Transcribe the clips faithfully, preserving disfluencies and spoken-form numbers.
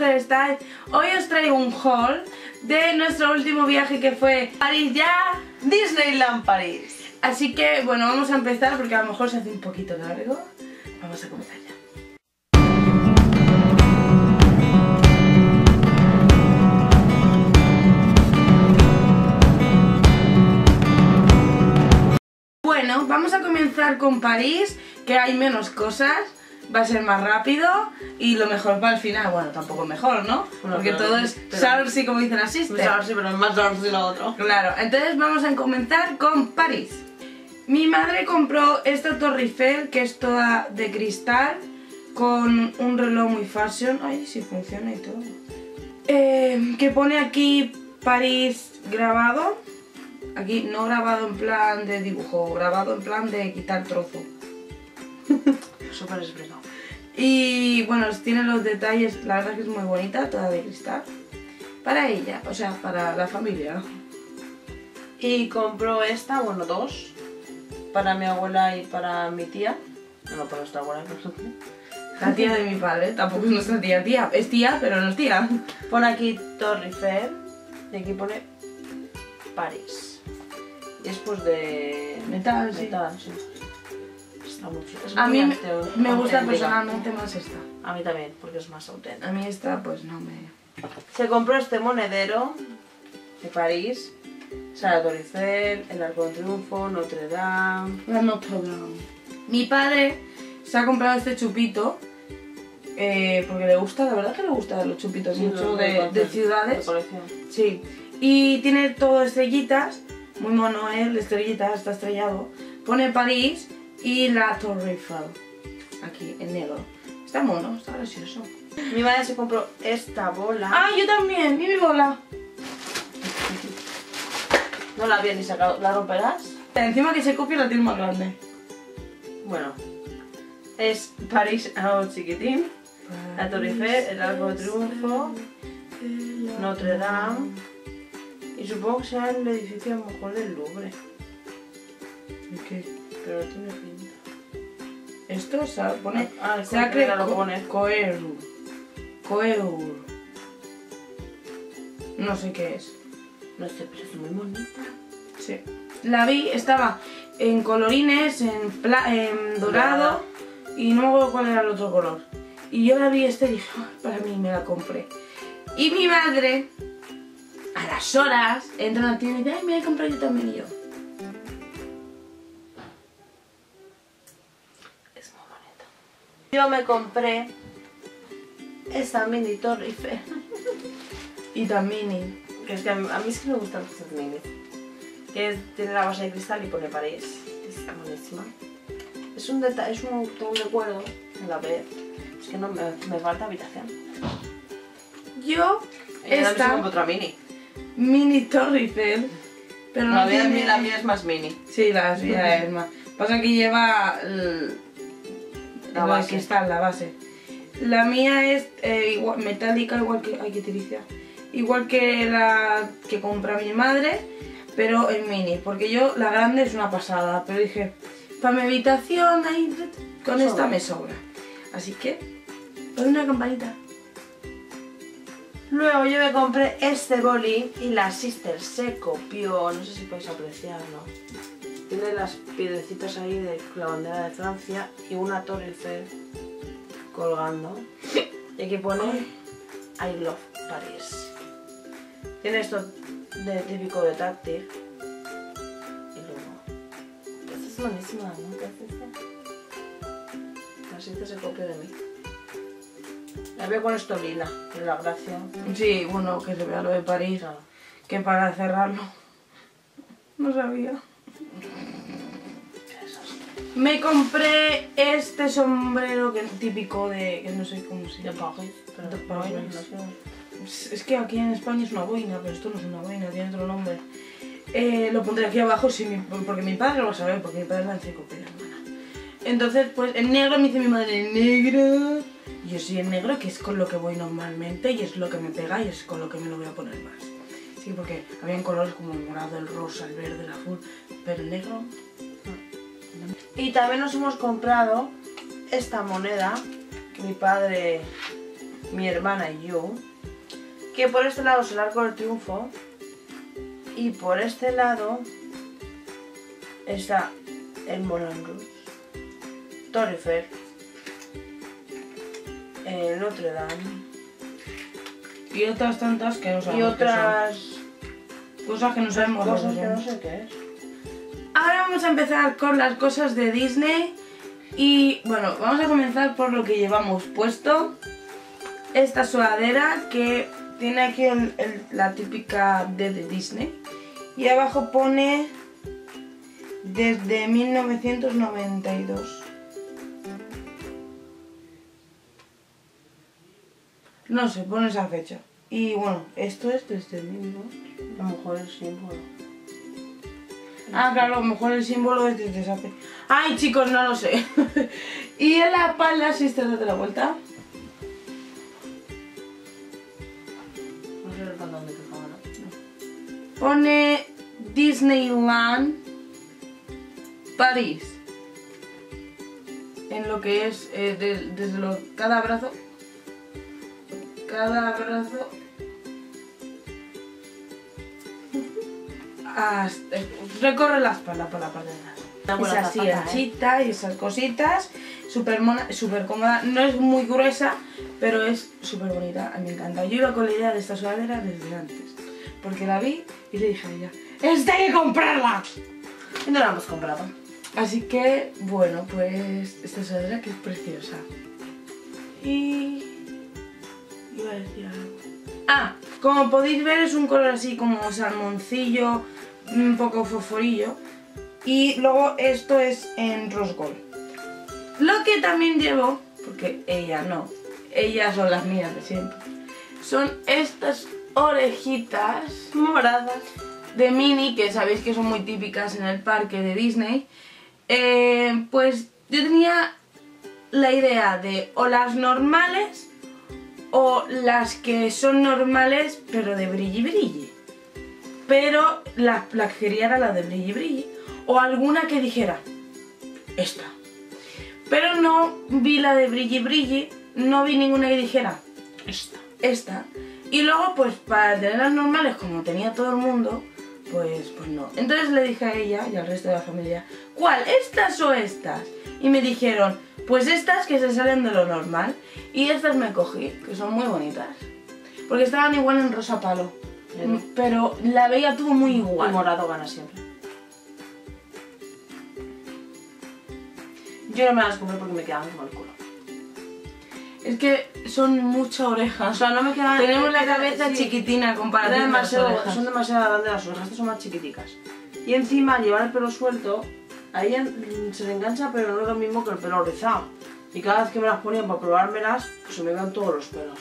mujer estáis? Hoy os traigo un haul de nuestro último viaje que fue París ya, Disneyland París. Así que bueno, vamos a empezar porque a lo mejor se hace un poquito largo. Vamos a comenzar ya. Bueno, vamos a comenzar con París, que hay menos cosas, va a ser más rápido y lo mejor va al final. Bueno, tampoco mejor, ¿no? Bueno, porque todo es salsi, como dicen así. Salsi, pero es más salsi lo otro. Claro, entonces vamos a comenzar con París. Mi madre compró esta Torre Eiffel, que es toda de cristal, con un reloj muy fashion. Ay, sí funciona y todo. Eh, que pone aquí París grabado. Aquí no grabado en plan de dibujo, grabado en plan de quitar trozo. Súper expresado. Y bueno, tiene los detalles, la verdad es que es muy bonita, toda de cristal. Para ella, o sea, para la familia. Y compró esta, bueno, dos. Para mi abuela y para mi tía. No, para nuestra abuela, por ejemplo. La tía de mi padre, tampoco es nuestra tía tía. Es tía, pero no es tía. Pone aquí Torre Eiffel y aquí pone París. Y es pues de metal, sí. Metal, sí. Está muy chula. A mí me, me gusta personalmente más esta. A mí también, porque es más auténtica. A mí esta pues no me... Se compró este monedero de París. O sea, la Torre Eiffel, el Arco de Triunfo, Notre Dame... La Notre Dame. Mi padre se ha comprado este chupito eh, porque le gusta, la verdad que le gusta los chupitos, sí, mucho de, de ciudades. De colección. Sí. Y tiene todo estrellitas. Muy mono él, estrellita, está estrellado. Pone París y la Torre Eiffel. Aquí, en negro. Está mono, está gracioso. Mi madre se compró esta bola. ¡Ah, yo también! ¡Y mi bola! No la había ni sacado. ¿La romperás? Encima que se copia la tiene más grande. Bueno. Es París a chiquitín. París, la Torre Eiffel, el Arco de Triunfo, Notre Dame... Y supongo que será el edificio a lo mejor del Louvre. ¿Qué? Pero tiene pinta. Esto se pone... Ah, el Sacre lo pone. Coeur. Coeur. No sé qué es. No sé, pero es muy bonita. Sí. La vi, estaba en colorines, en, pla en dorado. Nada. Y no me acuerdo cuál era el otro color. Y yo la vi esta y dije, oh, para mí, me la compré. Y mi madre... A las horas entra una tienda y dice, ay, me voy a comprar yo también, y yo. Es muy bonita. Yo me compré esta mini Torre Eiffel. Y también mini. Que es que a mí, a mí es que me gustan estas mini. Que es, tiene la base de cristal y pone París. Está buenísima. Es un detalle, es un, un recuerdo en la pared. Es que no me, me falta habitación. Yo... Esta otra mini. Mini Torre Eiffel. Pero no, no tiene... mía, la mía es más mini. Sí, la mía es más. Pasa que lleva el... la base. Aquí está la base. La mía es eh, igual, metálica, igual que hay que utilizar. Igual que la que compra mi madre, pero en mini. Porque yo la grande es una pasada. Pero dije, para mi habitación ahí, con sobra. Esta me sobra. Así que pon una campanita. Luego yo me compré este boli y la sister se copió, no sé si podéis apreciarlo. Tiene las piedrecitas ahí de la bandera de Francia y una Torre Eiffel colgando. Y aquí pone I love Paris. Tiene esto de típico de táctil. Y luego... Esta es buenísima, ¿no? ¿Qué hace esta? La sister se copió de mí. La veo con esto lila, pero la gracia... Sí, bueno, que se vea lo de París, claro. Que para cerrarlo... No sabía. Me compré este sombrero que es típico de... que no sé cómo se llama. De París. Es, es que aquí en España es una boina, pero esto no es una boina, tiene otro nombre. Eh, lo pondré aquí abajo si mi, porque mi padre lo va a saber, porque mi padre va a enciclopedia. Entonces, pues, en negro me dice mi madre, negro... Yo soy en negro, que es con lo que voy normalmente y es lo que me pega y es con lo que me lo voy a poner más. Sí, porque habían colores como el morado, el rosa, el verde, el azul, pero el negro... No. Y también nos hemos comprado esta moneda que mi padre mi hermana y yo, que por este lado es el Arco del Triunfo y por este lado está el Moulin Rouge, Torre Eiffel, el Notre Dame y otras tantas que no sabemos y otras qué son. Cosas que no sabemos cosas que no sé qué es. Ahora vamos a empezar con las cosas de Disney. Y bueno, vamos a comenzar por lo que llevamos puesto. Esta sudadera que tiene aquí el, el, la típica D de Disney. Y abajo pone desde mil novecientos noventa y dos. No sé, pone esa fecha. Y bueno, esto es desde mil novecientos noventa y dos. A lo mejor el símbolo. Ah, claro, a lo mejor el símbolo es desde esa fecha. Ay, chicos, no lo sé. Y en la espalda, si te das la vuelta. Pone Disneyland París. En lo que es eh, de, desde lo, cada brazo. Cada brazo. Hasta, recorre la espalda por la parte de atrás. Esa sillachita, ¿eh? Y esas cositas. Súper mona, súper cómoda. No es muy gruesa, pero es súper bonita. A mí me encanta. Yo iba con la idea de esta sudadera desde antes. Porque la vi y le dije a ella, ¡esta hay que comprarla! Y no la hemos comprado. Así que, bueno, pues esta sudadera que es preciosa. Y... iba a decir algo. Ah, como podéis ver es un color así como salmoncillo, un poco fosforillo. Y luego esto es en rose gold. Lo que también llevo, porque ella no, ellas son las mías de siempre, son estas orejitas moradas de Minnie, que sabéis que son muy típicas en el parque de Disney. Eh, pues yo tenía la idea de o las normales o las que son normales pero de brilli brilli, pero la, la que quería era la de brilli brilli, o alguna que dijera esta, pero no vi la de brilli brilli, no vi ninguna que dijera esta, esta. Y luego, pues para tener las normales, como tenía todo el mundo, pues, pues no. Entonces le dije a ella y al resto de la familia, ¿cuál? ¿Estas o estas? Y me dijeron, pues estas que se salen de lo normal. Y estas me cogí, que son muy bonitas. Porque estaban igual en rosa palo. ¿Sí? Pero la veía tuvo muy igual. Y morado gana siempre. Yo no me las compré porque me quedaba muy mal el culo. Es que son muchas orejas. O sea, no me quedan... Tenemos la cabeza sí, chiquitina comparada con las orejas. Son demasiado grandes las orejas, estas son más chiquiticas. Y encima, al llevar el pelo suelto, a ella se le engancha, pero no es lo mismo que el pelo rizado. Y cada vez que me las ponía para probármelas, pues se me iban todos los pelos.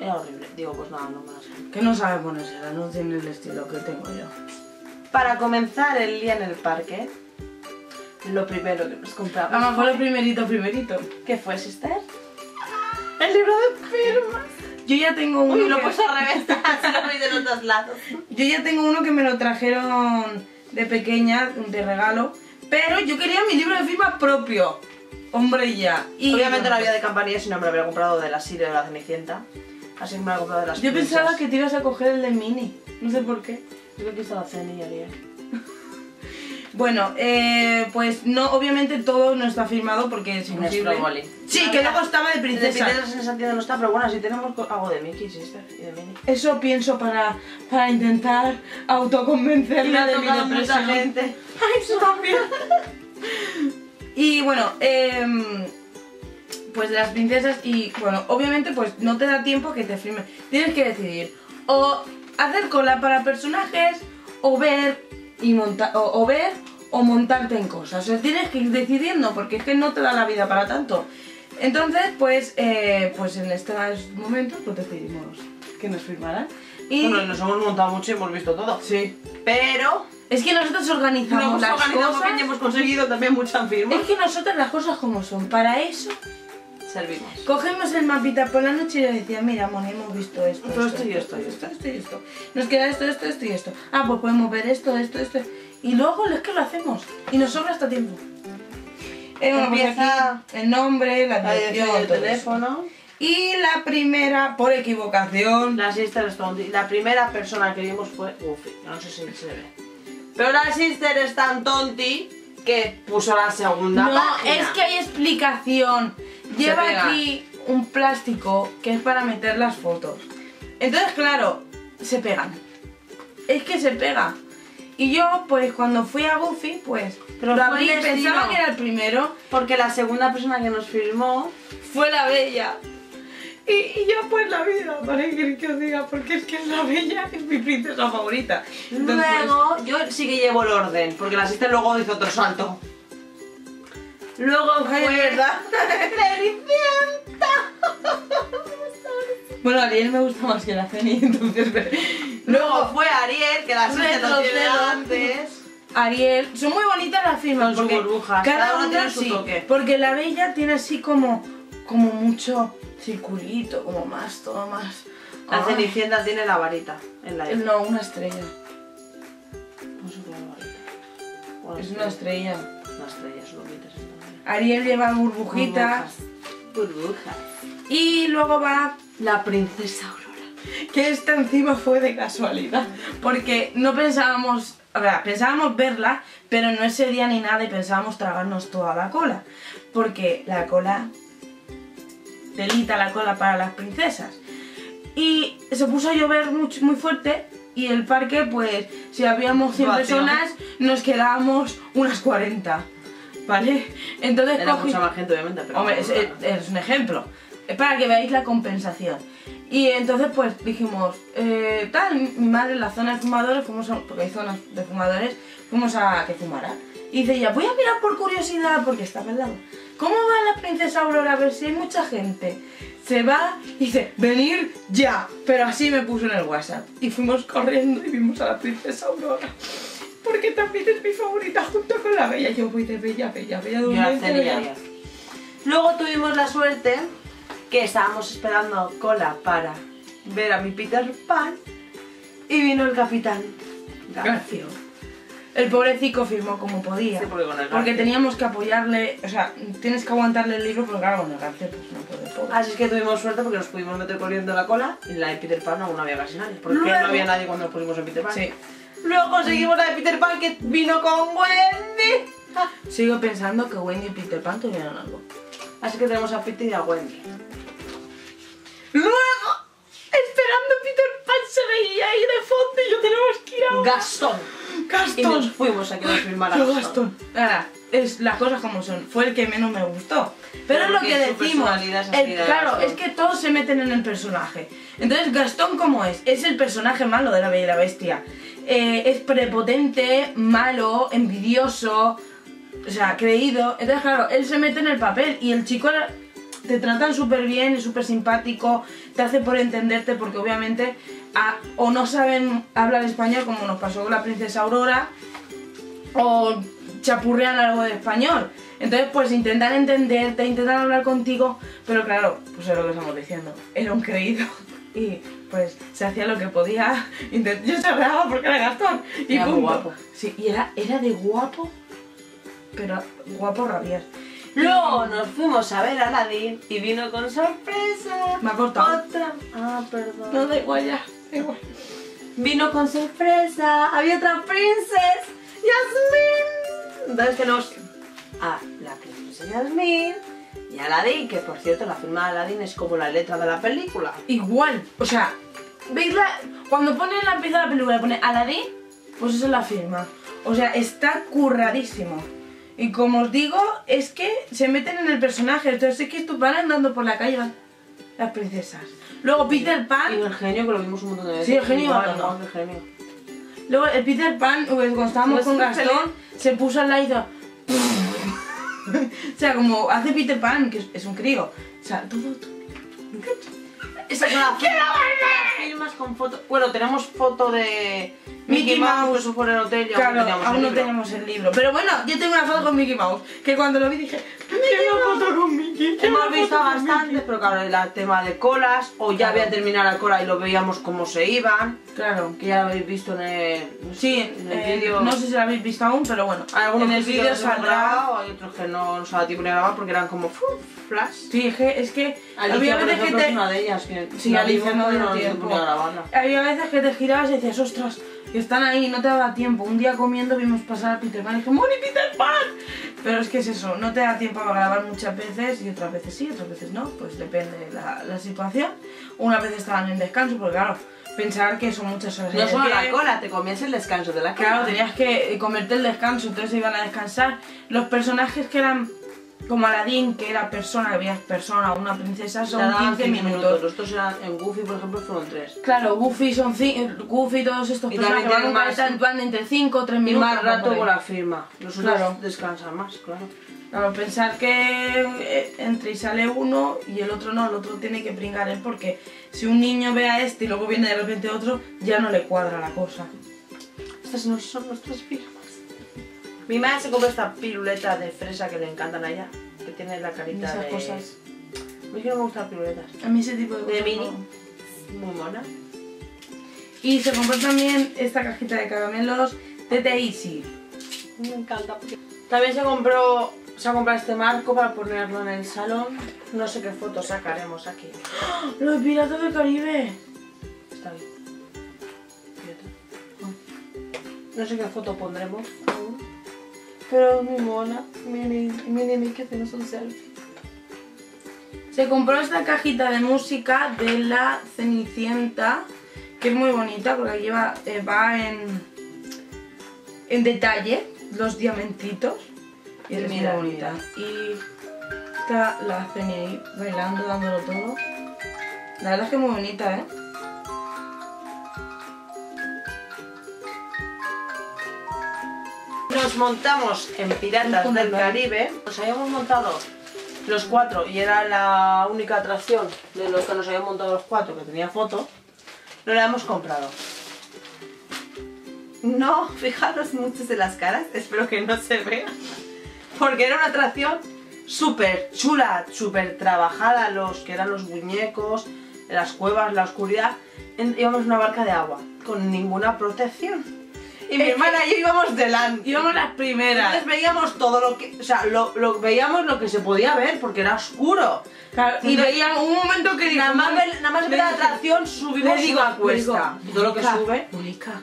Era horrible. Digo, pues nada, no me las pongo. Que no sabe ponérselas, no tiene el estilo que tengo yo. Para comenzar el día en el parque, lo primero que nos compramos... Vamos, fue lo primerito, primerito. ¿Qué fue, sister? El libro de firmas. Yo ya tengo uno. Uy, que... lo puse al revés. Se lo de los lados. Yo ya tengo uno que me lo trajeron de pequeña, de regalo. Pero yo quería mi libro de firmas propio. Hombre, ya. Y obviamente no había de Campanilla, si no me lo hubiera comprado de la Siria o de la Cenicienta. Así que me lo he comprado de las... Yo princesas. Pensaba que te ibas a coger el de Minnie. No sé por qué. Yo creo que hizo la Cenicienta y Ariel. Bueno, eh, pues no, obviamente todo no está firmado porque es imposible. Sí, que luego estaba de princesa. De princesa en sentido no está, pero bueno, si tenemos algo de Mickey, sister, y de Minnie. Eso pienso para, para intentar autoconvencerla de mi depresión. Gente. Ay, eso también. Y bueno, eh, pues de las princesas y bueno, obviamente pues no te da tiempo que te firmen. Tienes que decidir o hacer cola para personajes o ver y monta o, o ver. O montarte en cosas, o sea, tienes que ir decidiendo porque es que no te da la vida para tanto. Entonces, pues eh, pues en estos momentos pues decidimos que nos firmaran. Y bueno, nos hemos montado mucho y hemos visto todo. Sí. Pero... es que nosotros organizamos las organizamos cosas y hemos conseguido también muchas firmas. Es que nosotras las cosas como son, para eso servimos. Cogemos el mapita por la noche y yo decía, mira, Moni, hemos visto esto, esto, esto, esto y esto, esto, esto y esto. Nos queda esto, esto, esto y esto. Ah, pues podemos ver esto, esto, esto. Y luego es que lo hacemos y nos sobra hasta tiempo. Eh, bueno, empieza pues aquí, el nombre, la dirección, el teléfono. Y la primera, por equivocación... La sister respondió. La primera persona que vimos fue Goofy. No sé si se ve. Pero la sister es tan tonti que puso la segunda no, página. No, es que hay explicación. Lleva aquí un plástico que es para meter las fotos. Entonces, claro, se pegan. Es que se pega. Y yo, pues cuando fui a Goofy, pues... Pero lo abrí, pensaba que era el primero. Porque la segunda persona que nos firmó fue la Bella. Y, y yo pues la vida, para que os diga, porque es que es la Bella, es mi princesa favorita. Entonces, luego, yo sí que llevo el orden, porque la sister luego hizo otro salto. Luego fue... ¿Verdad? ¡Cenicienta! Bueno, Ariel me gusta más que la Ceni, entonces... Luego fue Ariel, que la sister lo tiene antes. Ariel, son muy bonitas las firmas, porque burbujas, cada, cada uno tiene su toque. Porque la Bella tiene así como, como mucho... circulito, como más, todo más. La Cenicienta tiene la varita en la F. No, una estrella. No sé qué es la varita. Una es estrella. Una estrella. Una estrella, solo mites entonces. Ariel lleva burbujitas. Burbujas. Burbujas. Y luego va la princesa Aurora. Que esta encima fue de casualidad. Porque no pensábamos... O sea, pensábamos verla, pero no ese día ni nada y pensábamos tragarnos toda la cola. Porque la cola... telita la cola para las princesas. Y se puso a llover muy, muy fuerte y el parque, pues, si habíamos cien Bacio. personas, nos quedábamos unas cuarenta, ¿vale? Entonces era cogí... mucha más gente, obviamente, pero... Hombre, es, es, es un ejemplo. Es para que veáis la compensación. Y entonces, pues, dijimos, eh, tal, mi madre en la zona de fumadores, fuimos a... porque hay zonas de fumadores, fuimos a que fumara. Y dice ella, voy a mirar por curiosidad, porque estaba al lado. ¿Cómo va la princesa Aurora? A ver si hay mucha gente. Se va y dice, venir ya. Pero así me puso en el WhatsApp. Y fuimos corriendo y vimos a la princesa Aurora. Porque también es mi favorita junto con la Bella. Yo voy de Bella, Bella, Bella Durmiente, Bella. Luego tuvimos la suerte que estábamos esperando cola para ver a mi Peter Pan. Y vino el Capitán Garfio. El pobrecito firmó como podía, sí, porque, porque teníamos que apoyarle, o sea, tienes que aguantarle el libro, pero claro, con el Garfio pues no puede, pobre. Así es que tuvimos suerte porque nos pudimos meter corriendo la cola y la de Peter Pan aún no había casi nadie, porque luego... no había nadie cuando nos pusimos en Peter Pan. Sí. Luego seguimos la de Peter Pan que vino con Wendy. Sigo pensando que Wendy y Peter Pan tuvieron algo. Así que tenemos a Peter y a Wendy. Luego, esperando Peter Pan se veía ahí de fondo y yo tenemos que ir a... Gastón. Gastón. Y nos fuimos a que nos firmara Gastón. Gastón. Ahora, es, las cosas como son, fue el que menos me gustó. Pero es lo que decimos, el, claro, es que todos se meten en el personaje. Entonces, Gastón, ¿cómo es? Es el personaje malo de La Bella y la Bestia. Eh, es prepotente, malo, envidioso, o sea, creído. Entonces, claro, él se mete en el papel y el chico te tratan súper bien, es súper simpático, te hace por entenderte porque obviamente... A, o no saben hablar español como nos pasó con la princesa Aurora, o chapurrean algo de español. Entonces pues intentan entenderte, intentan hablar contigo, pero claro, pues es lo que estamos diciendo, era un creído y pues se hacía lo que podía. Yo chapurreaba porque era Gastón y era punto. Guapo. Sí, y era, era de guapo, pero guapo rabiar. Luego nos fuimos a ver a Aladdin y vino con sorpresa. Me ha cortado. Otra. Ah, perdón. No, da igual ya. Da igual. Vino con sorpresa. Había otra princesa. ¡Jasmín! Entonces tenemos a la princesa Jasmín y a Aladdin, que por cierto la firma de Aladdin es como la letra de la película. Igual. O sea, ¿veis la? Cuando pone la pieza de la película, pone Aladdin, pues eso es la firma. O sea, está curradísimo. Y como os digo, es que se meten en el personaje, entonces es que tú van andando por la calle las princesas. Luego Peter Pan... Y el genio, que lo vimos un montón de veces. Sí, el genio. No, no, no, el genio. Luego el Peter Pan, cuando estábamos con Gastón, se puso al lado y hizo... O sea, como hace Peter Pan, que es un crío. O sea, todo... Esas son las firmas con fotos... Bueno, tenemos foto de... Mickey Mouse, eso por el hotel, claro, aún no teníamos el libro. Pero bueno, yo tengo una foto con Mickey Mouse, que cuando lo vi dije, quiero una foto con Mickey. Hemos visto bastantes, pero claro, el tema de colas, o ya había terminado la cola y lo veíamos cómo se iban. Claro, que ya lo habéis visto en el, sí, en el eh, vídeo. No sé si lo habéis visto aún, pero bueno, algunos en el vídeo saldrá, hay otros que no nos ha dado tiempo de grabar porque eran como... Fuf. Flash. Sí, es que Alicia, había veces que te... una de ellas que sí, Alicia no dio tiempo. Había veces que te girabas y decías, ostras, que están ahí, no te da tiempo. Un día comiendo vimos pasar a Peter Pan y dije, ¡Moni, Peter Pan! Pero es que es eso, no te da tiempo para grabar muchas veces y otras veces sí, otras veces no, pues depende de la, la situación. Una vez estaban en descanso, porque claro, pensar que son muchas horas. No solo que... la cola, te comías el descanso de la cola. Claro, tenías que comerte el descanso, entonces iban a descansar. Los personajes que eran como Aladdin, que era persona, había persona, una princesa, son quince minutos. Los otros eran, en Goofy, por ejemplo, fueron tres. Claro, Goofy, son Goofy todos estos y personajes van, más, van entre cinco o tres minutos. Más rato con la firma. Los otros claro. descansan más, claro. Claro, pensar que entre y sale uno y el otro no, el otro tiene que pringar él, porque si un niño ve a este y luego viene de repente otro, ya no le cuadra la cosa. Estas no son nuestras firmas. Mi madre se compra esta piruleta de fresa que le encantan a ella, que tiene la carita esas de... cosas. A mí es que no me gustan las piruletas. A mí ese tipo de... de Minnie. No. Muy mona. Y se compró también esta cajita de caramelos de T T Easy. Me encanta. Porque... También se compró... se ha comprado este marco para ponerlo en el salón. No sé qué fotos sacaremos aquí. ¡Oh! ¡Los Piratas del Caribe! Está bien. No sé qué foto pondremos aún. Pero es muy mona. Miren, mi que hacemos un selfie. Se compró esta cajita de música de la Cenicienta, que es muy bonita porque lleva, eh, va en, en detalle los diamantitos. Y es muy bonita. Y está la Ceni ahí bailando, dándolo todo. La verdad es que es muy bonita, ¿eh? Nos montamos en Piratas del Caribe. Nos habíamos montado los cuatro y era la única atracción de los que nos habían montado los cuatro que tenía foto. No la hemos comprado. No, fijaros muchas de las caras. Espero que no se vea. Porque era una atracción súper chula, súper trabajada, los que eran los muñecos, las cuevas, la oscuridad. Íbamos en una barca de agua, con ninguna protección. Y mi hermana y yo íbamos delante. Íbamos las primeras. Entonces veíamos todo lo que... O sea, lo, lo, veíamos lo que se podía ver, porque era oscuro. Claro, y veían un momento que... Nada más, ve, nada más ver la atracción, subimos digo, una cuesta. Digo, todo lo que sube... Mónica,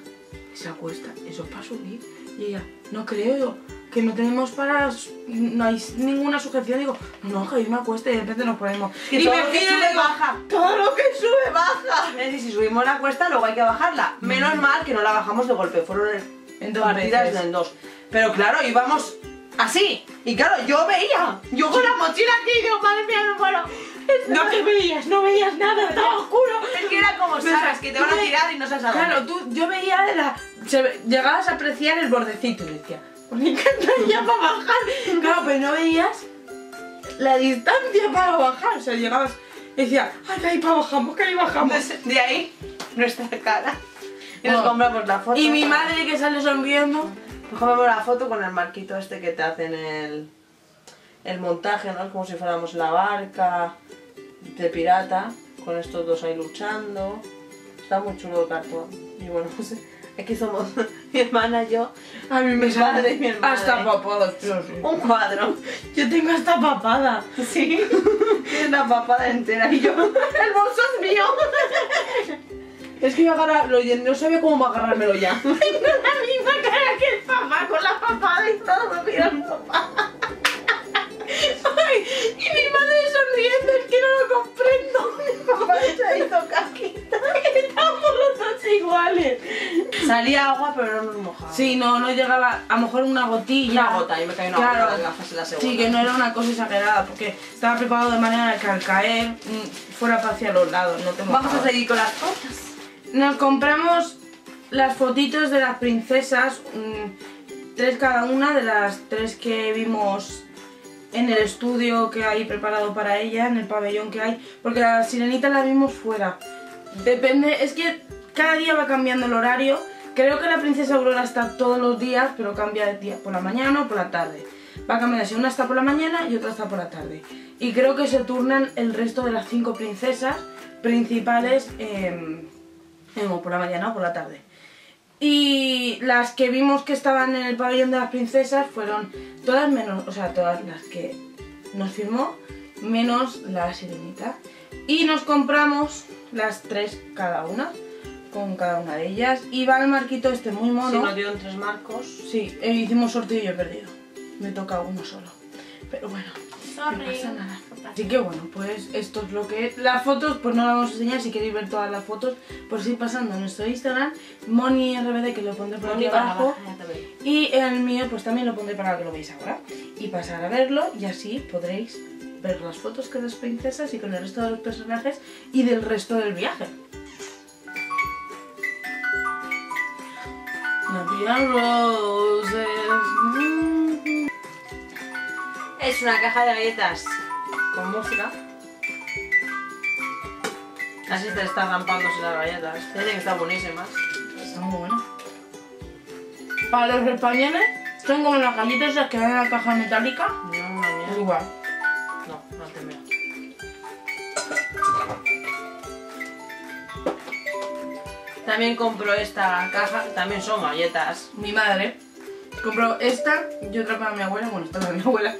esa cuesta, eso es para subir. Y ella, no creo yo. Que no tenemos para... no hay ninguna sujeción, digo, no, que hay una cuesta y de repente nos ponemos. Que y todo me lo que sube digo, baja. Todo lo que sube baja. Es decir, si subimos la cuesta luego hay que bajarla. Menos mm. mal que no la bajamos de golpe, fueron en dos partidas, en dos. Pero claro, íbamos así. Y claro, yo veía, yo con la mochila aquí, digo, madre mía, me muero. No te veías, no veías nada, estaba oscuro. Es que era como sabes que te van a tirar y no sabes a dónde. Claro, tú, yo veía de la... Se, llegabas a apreciar el bordecito y decía, me encantaría para bajar. Claro, pero no veías la distancia para bajar. O sea, llegabas y decías, ay, que ahí para bajamos, que ahí bajamos. Entonces, de ahí, nuestra cara. Y bueno, nos compramos la foto. Y mi madre que sale sonriendo. Nos compramos la foto con el marquito este que te hacen el, el montaje, ¿no? Es como si fuéramos la barca de pirata, con estos dos ahí luchando. Está muy chulo el cartón. Y bueno, no sé. Aquí somos mi hermana, yo, a mí mi padre y mi hermana. Hasta papadas, tío, sí. Un cuadro. Yo tengo hasta papada. Sí. Tiene una papada entera y yo. ¡El bolso es mío! Es que yo agarrarlo y no sabía cómo va a agarrármelo ya. Tengo la misma cara que el papá, con la papada y todo. Mira el papá. Ay, y mi madre sonriendo, es que no lo comprendo. Mi papá se ha hizo casquita. Estamos los dos iguales. Salía agua pero no nos mojaba. Sí, no, no llegaba, a lo mejor una gotilla. Una gota, y me caí una claro, gota de gafas en la segunda. Sí, que no era una cosa exagerada, porque estaba preparado de manera que al caer fuera para hacia los lados, no te mojaba. Vamos a seguir con las fotos. Nos compramos las fotitos de las princesas, mmm, tres cada una, de las tres que vimos en el estudio que hay preparado para ella, en el pabellón que hay, porque la sirenita la vimos fuera. Depende, es que cada día va cambiando el horario. Creo que la princesa Aurora está todos los días, pero cambia de día, por la mañana o por la tarde. Va a cambiar así, una está por la mañana y otra está por la tarde. Y creo que se turnan el resto de las cinco princesas principales eh, o por la mañana o por la tarde. Y las que vimos que estaban en el pabellón de las princesas fueron todas menos, o sea, todas las que nos firmó menos la sirenita. Y nos compramos las tres cada una, con cada una de ellas. Y va el marquito este muy mono. Se nos dieron tres marcos. Sí, eh, hicimos sorteo y yo he perdido. Me toca uno solo. Pero bueno, sorry, no pasa nada. Así que bueno, pues esto es lo que es. Las fotos, pues no las vamos a enseñar. Si queréis ver todas las fotos, pues ir pasando a nuestro Instagram, MoniRBD, que lo pondré por aquí abajo. Y el mío, pues también lo pondré para que lo veáis ahora. Y pasar a verlo y así podréis ver las fotos con las princesas y con el resto de los personajes y del resto del viaje. Es una caja de galletas con música. Casi te están rampándose las galletas. Tienen que estar buenísimas. Están muy buenas. Para los españoles son como las galletas las que van en la caja metálica. No, no, no. Igual. No, no te mira. También compro esta caja. También son galletas. Mi madre compró esta y otra para mi abuela. Bueno, esta para mi abuela.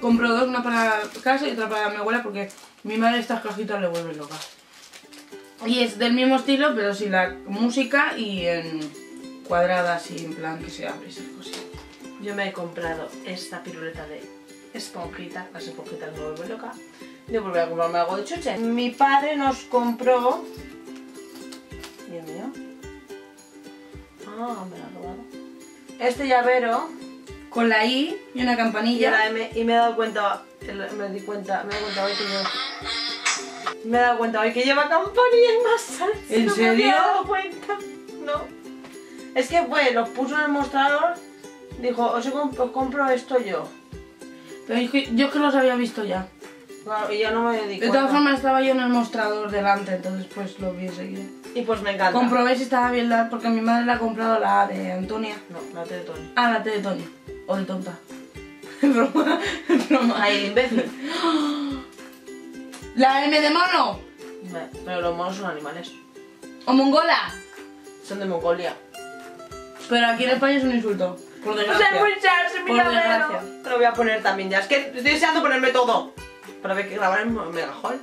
Compro dos, una para casa y otra para mi abuela porque mi madre estas cajitas le vuelve loca. Y es del mismo estilo, pero sin la música y en cuadradas y en plan que se abre esas cosas. Yo me he comprado esta piruleta de esponjita, las esponjitas me vuelven loca. Yo volví a comprarme algo de chuche. Mi padre nos compró... Dios mío. Ah, me la ha robado. Este llavero... Con la I y una campanilla. Y, la M, y me he dado cuenta, me di cuenta, me he dado cuenta hoy que lleva. Me he dado cuenta hoy que lleva campanilla en más. ¿En no serio? Me he dado cuenta. No. Es que pues los puso en el mostrador, dijo, os, os compro esto yo. Pero es que, yo es que los había visto ya. Claro, y ya no me di cuenta. De todas formas estaba yo en el mostrador delante, entonces pues lo vi enseguida. Y pues me encanta. Comprobé si estaba bien la, porque mi madre le ha comprado la A de Antonia. No, la T de Tony. Ah, la T de Tony. O de tonta. Broma, broma. Ay, imbécil. La M de mono. Pero los monos son animales. O mongola. Son de Mongolia. Pero aquí en España es un insulto. Por desgracia. No sé muchas, mi desgracia. Te lo voy a poner también ya. Es que estoy deseando ponerme todo. Para ver que grabar en Mega Hall.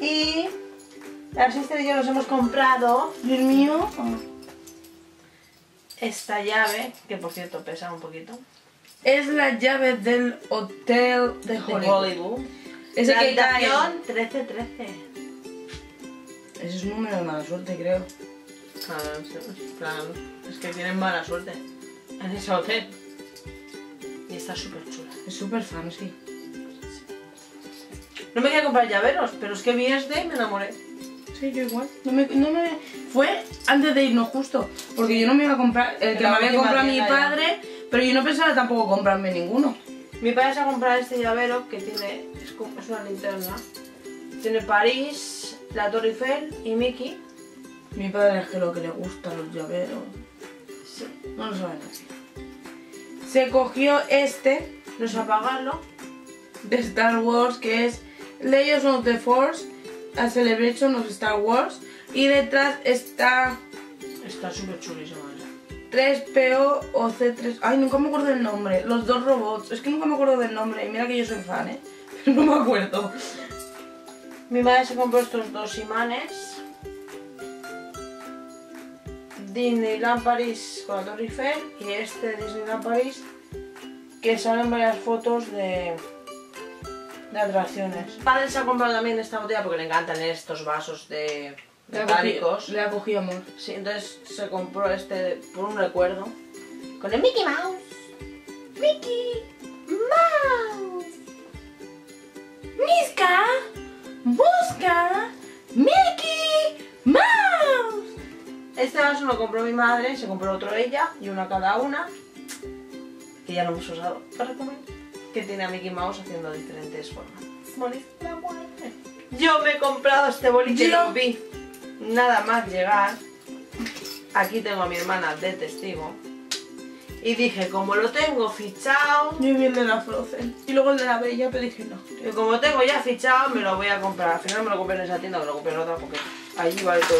Y... la sister y yo nos hemos comprado... Dios mío. Esta llave, que por cierto pesa un poquito. Es la llave del Hotel de Hollywood. Es la habitación trece trece. Ese es un número de mala suerte, creo. Ah, claro, es que tienen mala suerte en ese hotel. Y está súper chula. Es súper fan, sí. No me quería comprar llaveros, pero es que vi este y me enamoré. Sí, yo igual. No me, no me... Fue antes de irnos justo, porque yo no me iba a comprar, el que me había comprado mi padre, pero yo no pensaba tampoco comprarme ninguno. Mi padre se ha comprado este llavero que tiene, es, como, es una linterna, tiene París, la Torre Eiffel y Mickey. Mi padre es que lo que le gustan los llaveros, sí. No lo saben así. Se cogió este, no sé apagarlo, de Star Wars, que es Leyes of the Force. A Celebration of Star Wars. Y detrás está... Está súper chulísima esa. C tres P O o C tres... Ay, nunca me acuerdo del nombre. Los dos robots. Es que nunca me acuerdo del nombre. Y mira que yo soy fan, ¿eh? Pero no me acuerdo. Mi madre se compró estos dos imanes. Disneyland París con la Torre Eiffel. Y este de Disneyland París. Que salen varias fotos de... de atracciones. Mi padre se ha comprado también esta botella porque le encantan estos vasos de metálicos. Le ha cogido amor. Sí, entonces se compró este por un recuerdo. Con el Mickey Mouse. Mickey Mouse. Misca. Busca. Mickey Mouse. Este vaso lo compró mi madre, se compró otro ella y una cada una. Que ya lo hemos usado para comer. Que tiene a Mickey Mouse haciendo diferentes formas. La muerte. Yo me he comprado este boliche. Yo lo vi. Nada más llegar. Aquí tengo a mi hermana de testigo. Y dije, como lo tengo fichado. Yo vi el de la Frozen. Y luego el de la Bella, pero dije no. Y como tengo ya fichado, me lo voy a comprar. Al final me lo compré en esa tienda, me lo compré en otra porque allí vale todo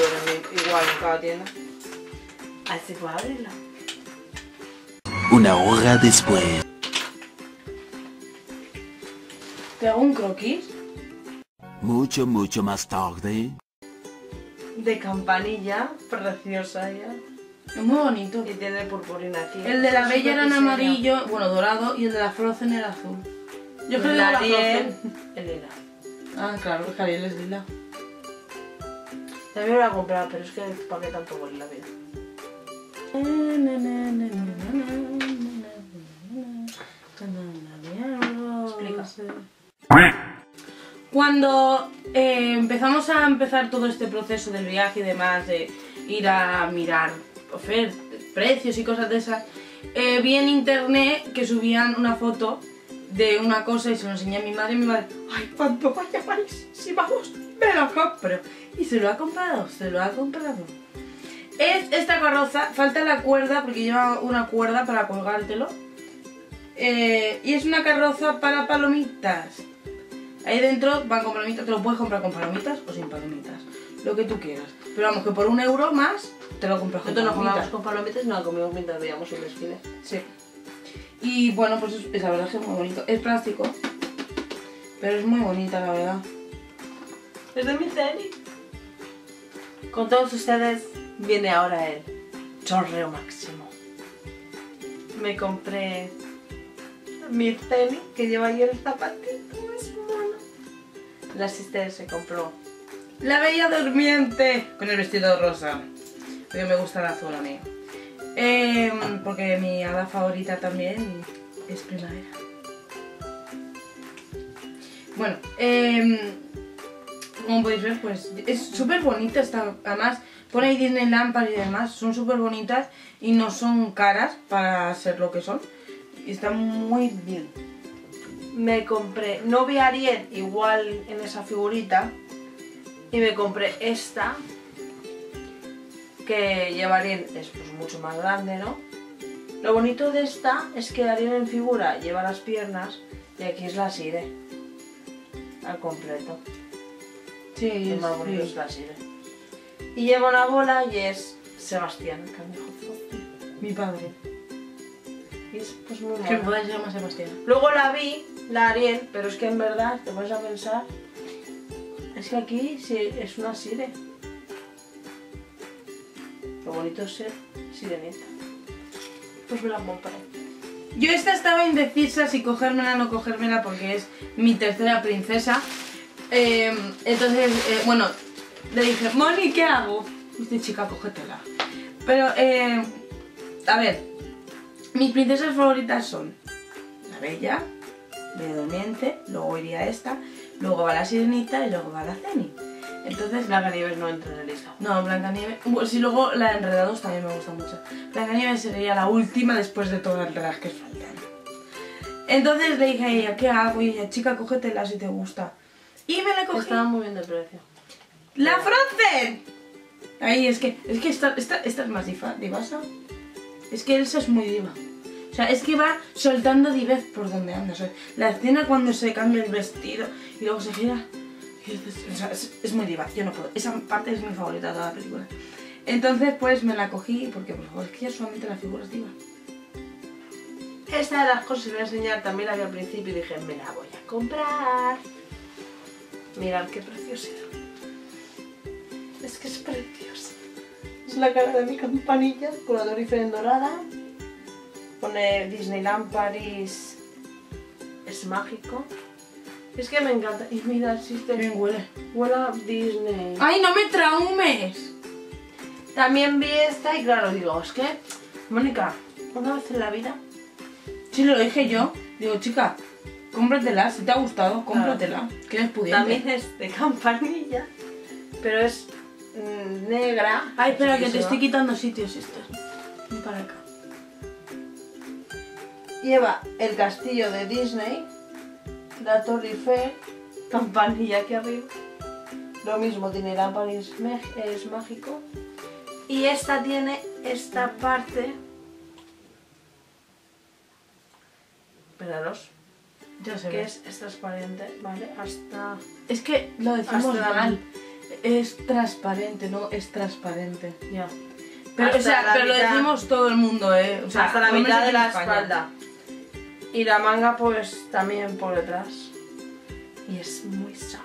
igual en cada tienda. Así puedo abrirlo. Una hora después. ¿Te hago un croquis? Mucho, mucho más tarde. De Campanilla, preciosa ella. Es muy bonito. Y tiene purpurina aquí. El de la Bella era en amarillo, bueno, dorado, y el de la Frozen era azul. Yo creo que la Ariel es lila. Ah, claro, es que Ariel es lila. También me lo voy a comprar, pero es que para qué tanto huele la vida. Explica. Cuando eh, empezamos a empezar todo este proceso del viaje y demás, de ir a mirar ofertas, precios y cosas de esas, eh, vi en internet que subían una foto de una cosa y se lo enseñé a mi madre y mi madre, ¡ay, cuando vaya a París, si vamos, me lo compro! Y se lo ha comprado, se lo ha comprado. Es esta carroza, falta la cuerda porque lleva una cuerda para colgártelo. Eh, y es una carroza para palomitas. Ahí dentro van con palomitas, te lo puedes comprar con palomitas o sin palomitas, lo que tú quieras. Pero vamos, que por un euro más te lo compras con palomitas. Nosotros nos comamos con palomitas y nos la comimos mientras veíamos el desfile. Sí. Y bueno, pues es, la verdad es que es muy bonito. Es plástico, pero es muy bonita, la verdad. Es de mi serie. Con todos ustedes viene ahora el chorreo máximo. Me compré mi tenis que lleva ahí el zapatito. La sister se compró la Bella Durmiente con el vestido rosa, porque me gusta el azul a mí, eh, porque mi hada favorita también es primavera. Bueno, eh, como podéis ver, pues es súper bonita esta, además pone ahí Disneyland París y demás, son súper bonitas y no son caras para ser lo que son y están muy bien. Me compré, no vi a Ariel igual en esa figurita, y me compré esta, que lleva Ariel, es pues mucho más grande, ¿no? Lo bonito de esta es que Ariel en figura lleva las piernas, y aquí es la sire, al completo. Sí, es más bonito, es la sire. Y lleva una bola y es Sebastián, que me dijo, mi padre. Pues muy que podáis llamar Sebastián. Luego la vi, la Ariel, pero es que en verdad, te pones a pensar, es que aquí sí, es una sire. Lo bonito es ser sirenita. Pues me la compré. Yo esta estaba indecisa si cogérmela o no cogérmela porque es mi tercera princesa. Eh, entonces, eh, bueno, le dije, Moni, ¿qué hago? Y dice, chica, cógetela. Pero, eh, a ver. Mis princesas favoritas son la Bella, Bella Durmiente, luego iría esta, luego va la Sirenita y luego va la Ceni. Entonces Blanca Nieves no entra en el listado. No, Blanca Nieves, pues sí, luego la de Enredados también me gusta mucho. Blanca Nieves sería la última después de todas las que faltan. Entonces le dije a ella, ¿qué hago? Y ella, chica, cógetela si te gusta. Y me la cogí. Estaba muy bien de precio. ¡La Frozen! Ahí es que, es que esta, esta, esta es más divasa. Es que Elsa es muy diva. O sea, es que va soltando divez por donde anda. O sea, la escena cuando se cambia el vestido y luego se gira. Es, o sea, es, es muy diva, yo no puedo. Esa parte es mi favorita de toda la película. Entonces, pues me la cogí porque, por favor, es que ya solamente la figura es diva. Esta de las cosas que voy a enseñar también la vi al principio y dije, me la voy a comprar. Mirad qué preciosa. Es que es preciosa. Es la cara de mi Campanilla, con la Torre Eiffel dorada. Pone Disneyland París. Es mágico. Es que me encanta. Y mira, existe. Bien, huele. Huele a Disney. ¡Ay, no me traumes! También vi esta y claro, digo, es que... Mónica, una vez en la vida... Sí, lo dije yo. Digo, chica, cómpratela. Si te ha gustado, cómpratela. Claro. Que eres pudiente. También es de Campanilla, pero es... negra. Ay, espera, que te estoy quitando sitios estos. Ven para acá. Lleva el castillo de Disney, la Torre Eiffel, Campanilla aquí arriba. Lo mismo tiene la París, es mágico. Y esta tiene esta parte. Esperaros. Ya sé. Que es, es transparente, ¿vale? Hasta. Es que lo decimos mal. Es transparente, no es transparente. Ya. Pero, o sea, pero mitad, lo decimos todo el mundo, ¿eh? O sea, hasta la mitad de la espalda. Y la manga, pues, también por detrás. y es muy salsa.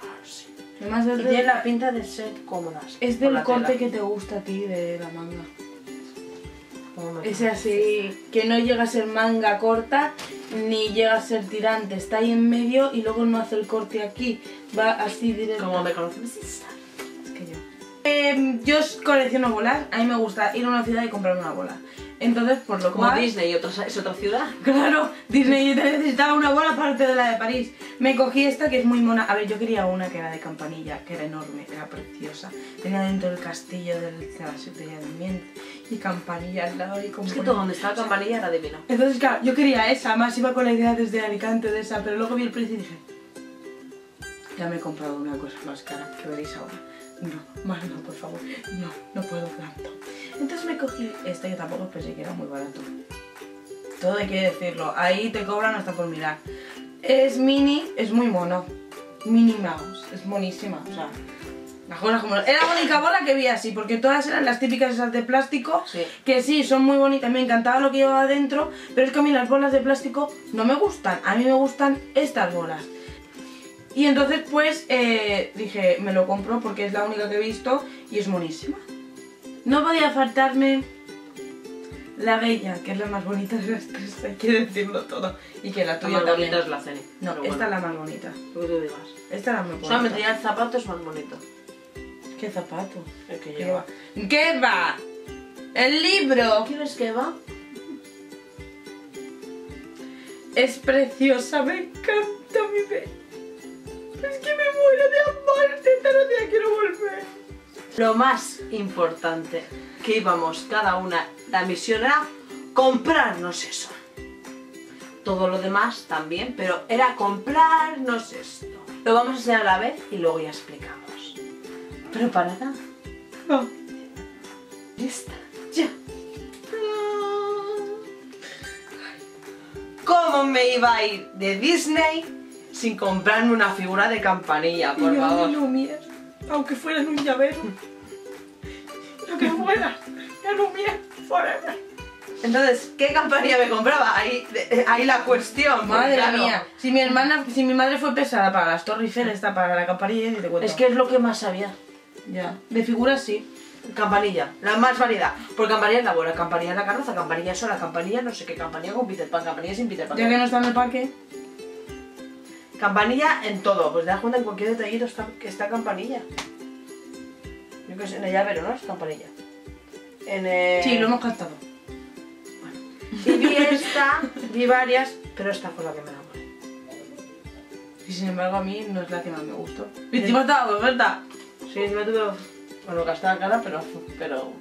Además es y del... tiene la pinta de ser cómodas. Es del corte tela. que te gusta a ti de la manga. Oh, es así, que no llega a ser manga corta ni llega a ser tirante. Está ahí en medio y luego no hace el corte aquí. Va así directo. Como me conoces, es que yo. Eh, yo colecciono bolas. A mí me gusta ir a una ciudad y comprar una bola. Entonces, por lo Como cual... Como Disney, otra, es otra ciudad. Claro, Disney necesitaba una bola aparte de la de París. Me cogí esta que es muy mona. A ver, yo quería una que era de Campanilla, que era enorme, era preciosa. Tenía dentro el castillo del, de la Bella Durmiente y Campanilla al lado. Y como es que todo donde estaba Campanilla era divino. Entonces, claro, yo quería esa. Más iba con la idea desde Alicante de esa, pero luego vi el precio y dije... Ya me he comprado una cosa más cara que veréis ahora. No, más no, por favor. No, no puedo tanto. Entonces me cogí esta que tampoco pensé que era muy barato. Todo hay que decirlo. Ahí te cobran hasta por mirar. Es mini, es muy mono. Minnie Mouse, es monísima. O sea, las cosas como... Era la única bola que vi así, porque todas eran las típicas esas de plástico. Sí. Que sí, son muy bonitas. Me encantaba lo que llevaba dentro. Pero es que a mí las bolas de plástico no me gustan. A mí me gustan estas bolas. Y entonces pues eh, dije, me lo compro porque es la única que he visto y es monísima. No podía faltarme la Bella, que es la más bonita de las tres, hay que decirlo todo. Y que la tuya la más también. Bonita es la Cene. No, esta bueno. es la más bonita. Lo que tú digas. Esta es la más bonita. Solamente ya el zapato es más bonito. ¿Qué zapato? El que lleva. ¿Qué va? ¡El libro! ¿Quieres que va? Es preciosa, me encanta mi Bella. Es que me muero de amor, esta noche quiero volver. Lo más importante que íbamos cada una, la misión era comprarnos eso. Todo lo demás también, pero era comprarnos esto. Lo vamos a enseñar a la vez y luego ya explicamos. ¿Preparada? No. Lista, ya. ¿Cómo me iba a ir de Disney sin comprarme una figura de Campanilla, por favor? Y de Lumière, aunque fuera en un llavero. Lo que fuera, de Lumière, forever. Entonces, ¿qué Campanilla me compraba? Ahí, de, ahí la cuestión. Madre claro. mía, si mi hermana, si mi madre fue pesada para las Torre Eiffel, está para la Campanilla, y te cuento. Es que es lo que más sabía. Ya. De figuras sí. Campanilla, la más variedad. Porque Campanilla es la buena, Campanilla es la carroza, Campanilla sola, Campanilla no sé qué, Campanilla con Peter Pan, Campanilla sin Peter Pan. Ya que no está en el parque. Campanilla en todo, pues te das cuenta en cualquier detallito está, que está Campanilla. Yo que sé, en el llavero, ¿no? Es Campanilla. En el... Sí, lo hemos cantado. Bueno. Y vi esta, vi varias, pero esta fue la que me enamoré. Y sin embargo a mí no es la que más me gustó. ¡Víctima estaba de oferta! Sí, me tuve... Bueno, gastaba cara, pero... pero...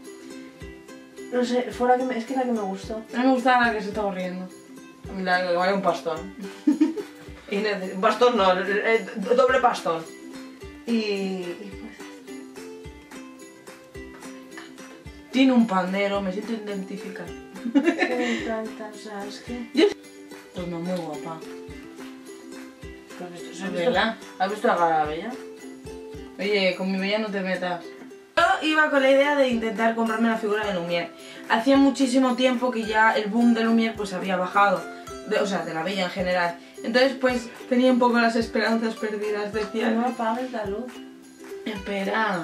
No sé, fue la que me... es que la que me gustó. A mí me gustaba la que se estaba riendo. A mí la que vale un pastón. Y bastón no, eh, doble bastón. Y, y pues... Tiene un pandero, me siento identificada. Me encanta, o sea, es que... Pues no, muy guapa. Pues esto, ¿Has, visto? ¿Has visto la cara de la Bella? Oye, con mi Bella no te metas. Yo iba con la idea de intentar comprarme la figura de Lumière. Hacía muchísimo tiempo que ya el boom de Lumière pues había bajado. De, o sea, de la Bella en general. Entonces pues tenía un poco las esperanzas perdidas, decía... No apagues la luz. Espera.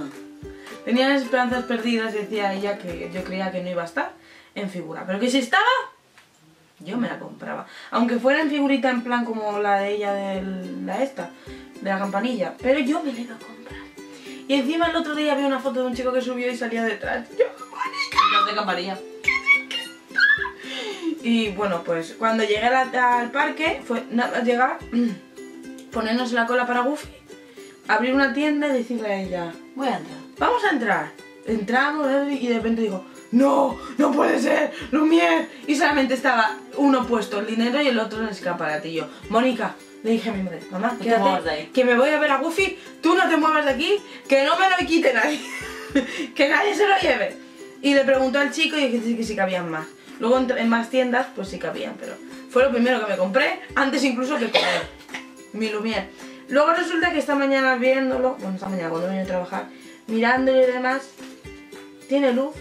Tenía las esperanzas perdidas, decía ella, que yo creía que no iba a estar en figura. Pero que si estaba, yo me la compraba. Aunque fuera en figurita en plan como la de ella, de la esta, de la Campanilla. Pero yo me la iba a comprar. Y encima el otro día vi una foto de un chico que subió y salía detrás. ¡Yo, Mónica! Yo de Campanilla. Y bueno, pues cuando llegué al, al parque, fue nada, llegar, ponernos la cola para Goofy, abrir una tienda y decirle a ella, voy a entrar, vamos a entrar. Entramos y de repente digo, no, no puede ser, Lumière. Y solamente estaba uno puesto el dinero y el otro en el escaparatillo. Mónica, le dije a mi madre, mamá, quédate, que me voy a ver a Goofy, tú no te muevas de aquí, que no me lo quite nadie, que nadie se lo lleve. Y le preguntó al chico y dije que sí cabían más. Luego en más tiendas, pues sí cabían, pero fue lo primero que me compré, antes incluso que comer, mi Lumière. Luego resulta que esta mañana viéndolo, bueno, esta mañana cuando venía a trabajar, mirándolo y demás, tiene luz,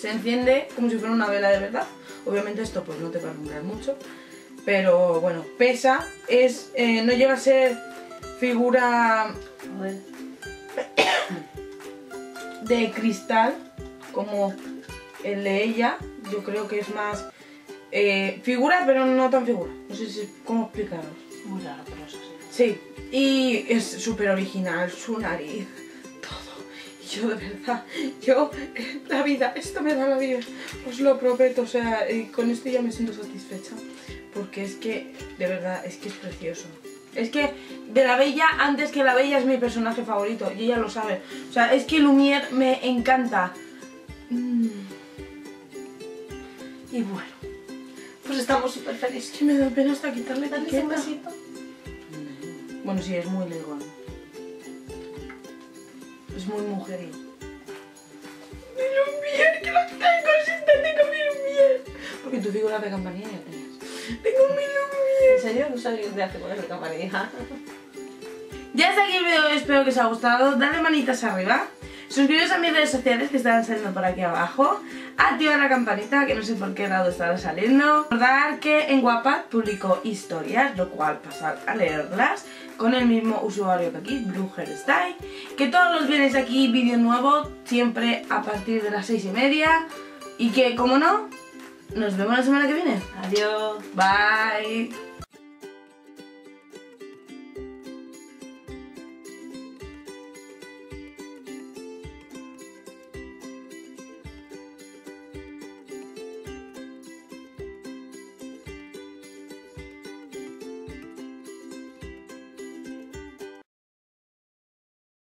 se enciende como si fuera una vela de verdad. Obviamente esto pues no te va a alumbrar mucho, pero bueno, pesa, es eh, no llega a ser figura de cristal como el de ella, yo creo que es más eh, figura, pero no tan figura, no sé si, cómo explicaros. Muy raro, pero eso sí. Sí, y es súper original, su nariz, todo, y yo de verdad, yo, la vida, esto me da la vida, os lo prometo, o sea, con esto ya me siento satisfecha, porque es que, de verdad, es que es precioso. Es que de la Bella, antes que la Bella es mi personaje favorito, y ella lo sabe. O sea, es que Lumière me encanta. Y bueno, pues estamos súper felices. Es que me da pena hasta quitarle etiqueta. Bueno, sí, es muy legal. Es muy mujeril. ¡Mi Lumière! ¡Que la tengo! ¡Si está, tengo mi Lumière! Porque tu figura de Campanilla ya tenías. ¡Tengo mi Lumière! ¿En serio? No sabía de hace poner la campanilla. Ya está aquí el vídeo, espero que os haya gustado. Dale manitas arriba. Suscribiros a mis redes sociales que están saliendo por aquí abajo. Activad la campanita, que no sé por qué lado estará saliendo. Recordad que en Wattpad publico historias, lo cual pasad a leerlas con el mismo usuario que aquí, BlueHairStyle. Que todos los viernes aquí vídeo nuevo, siempre a partir de las seis y media. Y que, como no, nos vemos la semana que viene. Adiós. Bye.